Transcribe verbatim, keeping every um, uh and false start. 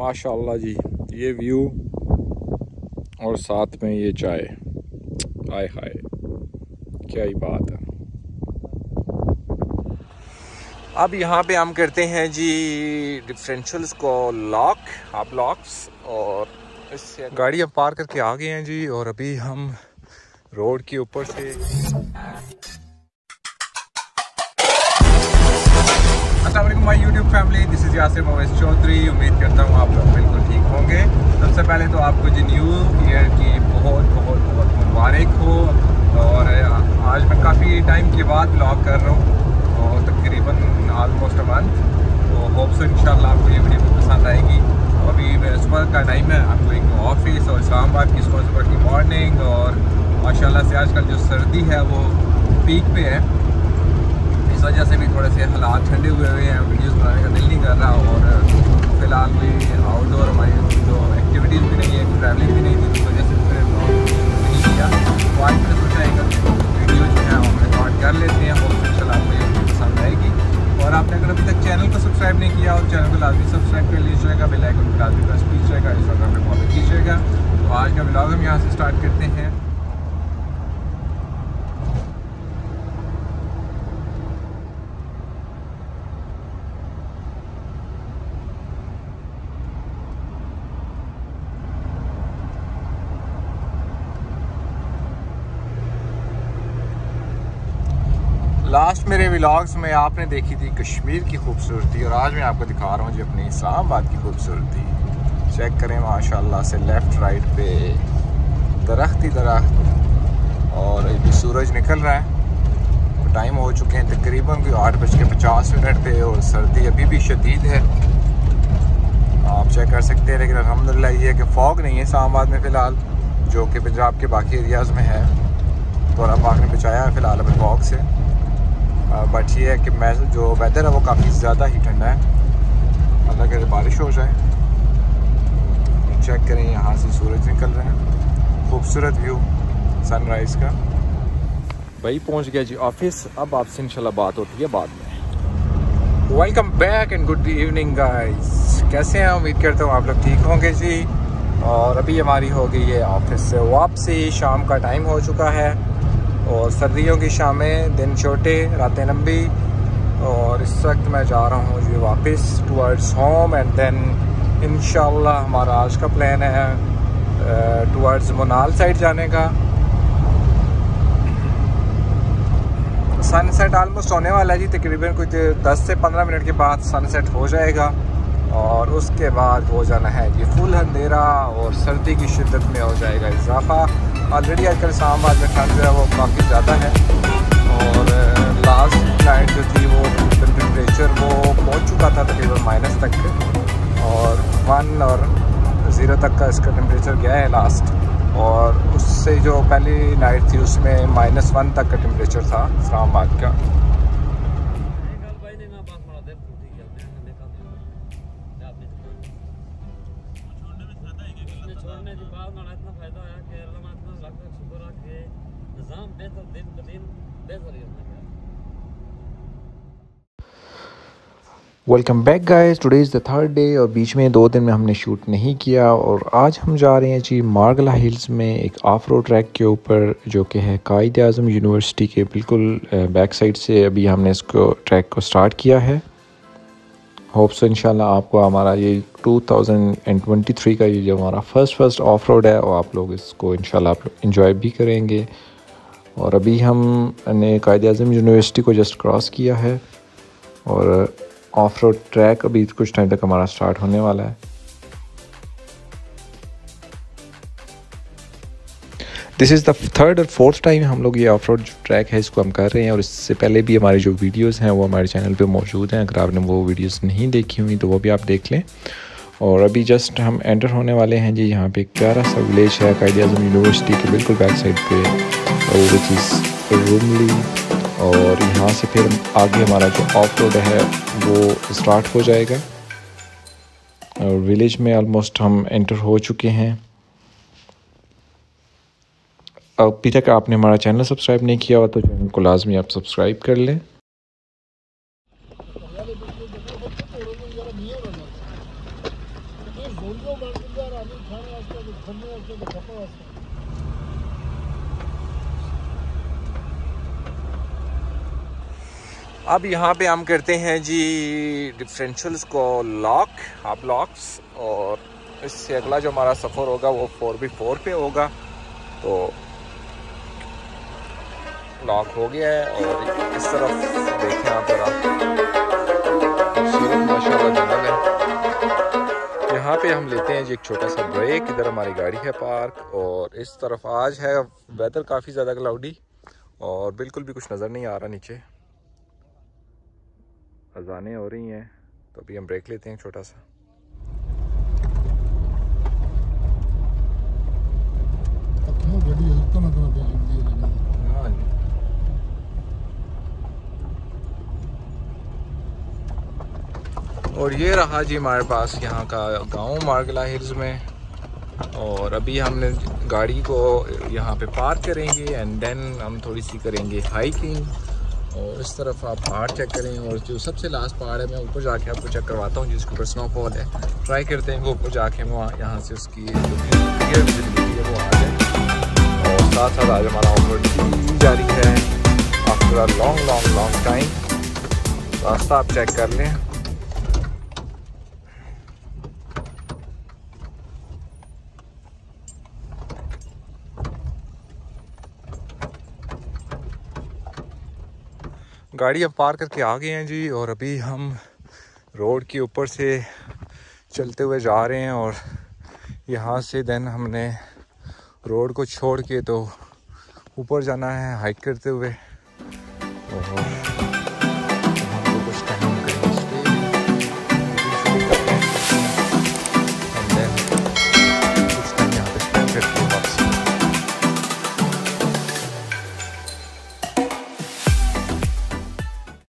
माशाल्लाह जी, ये व्यू और साथ में ये चाय, हाय हाय क्या ही बात है। अब यहाँ पे हम करते हैं जी डिफरेंशियल्स को लॉक, हाफ लॉक्स, और इससे गाड़ी अब पार करके आ गए हैं जी। और अभी हम रोड के ऊपर से, अस्सलाम वालेकुम my YouTube family, this is Yasir Parvez Chaudhry. उम्मीद करता हूँ आप लोग बिल्कुल ठीक होंगे। सबसे पहले तो आपको जी न्यू ईयर की बहुत बहुत बहुत मुबारक हो। और आज मैं काफ़ी टाइम के बाद व्लॉग कर रहा हूँ, और तकरीबन ऑलमोस्ट अ मंथ। तो होप सो इंशाल्लाह आपको ये वीडियो पसंद आएगी। अभी मेरा सुबह का टाइम है, हम गोइंग टू ऑफिस, और इस्लामाबाद की सुबह सुबह की मॉर्निंग। और माशाल्लाह से आजकल जो सर्दी है वो पीक पे है, इस वजह से भी थोड़े से हालात ठंडे हुए हुए हैं, वीडियोस बनाने का दिल नहीं कर रहा। और फिलहाल भी आउटडोर हमारी जो एक्टिविटीज़ भी नहीं है, ट्रैवलिंग भी नहीं थी, इस वजह से फिर नहीं किया। तो आज मैंने सोचा है कि वीडियो जो है हम रिकॉर्ड कर लेते हैं, बहुत इंशाल्लाह मुझे पसंद आएगी। और आपने अगर अभी तक चैनल को सब्सक्राइब नहीं किया हो, चैनल को लाजमी सब्सक्राइब कर लीजिएगा, बेल आइकन को लाजमी प्रेस कीजिएगा, इंस्टाग्राम पर फॉलो कीजिएगा। तो आज का व्लॉग हम यहाँ से स्टार्ट करते हैं। लास्ट मेरे व्लॉग्स में आपने देखी थी कश्मीर की खूबसूरती, और आज मैं आपको दिखा रहा हूँ जी अपने इस्लामाबाद की खूबसूरती। चेक करें माशाल्लाह से, लेफ़्ट राइट पे दरख्त ही दरख्त, और अभी सूरज निकल रहा है। तो टाइम हो चुके हैं तकरीबन कोई आठ बज के पचास मिनट पे, और सर्दी अभी भी शदीद है, आप चेक कर सकते हैं। लेकिन अल्हम्दुलिल्लाह ये कि फॉग नहीं है इस्लामाबाद में फ़िलहाल, जो कि पंजाब के बाकी एरियाज़ में है। तो अब पाक ने बचाया है फ़िलहाल अपने फॉग से, बट ये है कि मैं जो वेदर है वो काफ़ी ज़्यादा ही ठंडा है, अल्लाह करे बारिश हो जाए। चेक करें यहाँ से सूरज निकल रहे हैं, खूबसूरत व्यू सनराइज़ का। भाई पहुँच गया जी ऑफिस, अब आपसे इंशाल्लाह बात होती है बाद में। Welcome back and good evening guys, कैसे हैं? उम्मीद करता हूँ आप लोग ठीक होंगे जी। और अभी हमारी हो गई है ऑफिस से वापसी, शाम का टाइम हो चुका है। और सर्दियों की शामें, दिन छोटे रातें लंबी, और इस वक्त मैं जा रहा हूँ जी वापस टुवर्ड्स होम। एंड देन इंशाल्लाह हमारा आज का प्लान है टुवर्ड्स मुनाल साइड जाने का। सनसेट आलमोस्ट होने वाला है जी, तकरीबन कुछ दस से पंद्रह मिनट के बाद सनसेट हो जाएगा, और उसके बाद हो जाना है जी फुल अंधेरा, और सर्दी की शिद्दत में हो जाएगा इजाफा। ऑलरेडी आजकल इस्लामाबाद में ठंड जो है वो काफ़ी ज़्यादा है, और लास्ट नाइट जो थी वो टेम्परेचर वो पहुंच चुका था तकरीबन माइनस तक, और वन और ज़ीरो तक का इसका टेम्परेचर गया है लास्ट। और उससे जो पहली नाइट थी उसमें माइनस वन तक का टेम्परेचर था इस्लामाबाद का। Welcome back guys, today is the third day, और बीच में दो दिन में हमने शूट नहीं किया। और आज हम जा रहे हैं जी मार्गला हिल्स में, एक ऑफ रोड ट्रैक के ऊपर, जो कि है कायद-ए-आज़म यूनिवर्सिटी के बिल्कुल बैक साइड से। अभी हमने इसको ट्रैक को स्टार्ट किया है। होप सो इंशाल्लाह आपको हमारा ये टू थाउजेंड ट्वेंटी थ्री का ये जो हमारा फर्स्ट फर्स्ट ऑफ रोड है, और आप लोग इसको इंशाल्लाह आप लोग इन्जॉय भी करेंगे। और अभी हमने कायद-ए-आज़म यूनिवर्सिटी को जस्ट क्रॉस किया है, और ऑफ रोड ट्रैक अभी कुछ टाइम तक हमारा स्टार्ट होने वाला है। दिस इज़ द थर्ड और फोर्थ टाइम हम लोग ये ऑफ रोड जो ट्रैक है इसको हम कर रहे हैं, और इससे पहले भी हमारे जो वीडियोस हैं वो हमारे चैनल पे मौजूद हैं। अगर आपने वो वीडियोस नहीं देखी हुई तो वो भी आप देख लें। और अभी जस्ट हम एंटर होने वाले हैं जी, यहाँ पे एक प्यारा सा विलेज है कायद-ए-आज़म यूनिवर्सिटी के बिल्कुल बैक साइड पे, विच इज़ रूमली। और यहाँ से फिर आगे हमारा जो ऑफ रोड है वो स्टार्ट हो जाएगा, और विलेज में ऑलमोस्ट हम एंटर हो चुके हैं। अभी तक आपने हमारा चैनल सब्सक्राइब नहीं किया हुआ तो चैनल को लाजमी आप सब्सक्राइब कर लें। अब यहाँ पे हम करते हैं जी डिफरेंशियल्स को लॉक, हाफ लॉक्स, और इससे अगला जो हमारा सफ़र होगा वो फोर बाई फोर पे होगा। तो लॉक हो गया है और इस तरफ देखें आप जरा, खूबसूरत माशाल्लाह जंगल है। यहाँ पे हम लेते हैं जी एक छोटा सा ब्रेक, इधर हमारी गाड़ी है पार्क, और इस तरफ आज है वेदर काफ़ी ज़्यादा क्लाउडी और बिल्कुल भी कुछ नज़र नहीं आ रहा नीचे। अजानें हो रही हैं तो अभी हम ब्रेक लेते हैं छोटा सा। और ये रहा जी हमारे पास यहाँ का गांव मार्गला हिल्स में, और अभी हमने गाड़ी को यहाँ पे पार्क करेंगे एंड देन हम थोड़ी सी करेंगे हाइकिंग। और इस तरफ आप पहाड़ चेक करें, और जो सबसे लास्ट पहाड़ है मैं ऊपर जाके आपको चेक करवाता हूँ जिसके ऊपर स्नोफॉल है। ट्राई करते हैं वो ऊपर जाके हम वहाँ यहाँ से उसकी जो क्लियर विजिबिलिटी है वो आ जाए। और साथ साथ आज हमारा ऑफरोड जारी है after a long long long time. रास्ता आप चेक कर लें, गाड़ी अब पार करके आ गए हैं जी, और अभी हम रोड के ऊपर से चलते हुए जा रहे हैं। और यहाँ से देन हमने रोड को छोड़ के तो ऊपर जाना है हाइक करते हुए।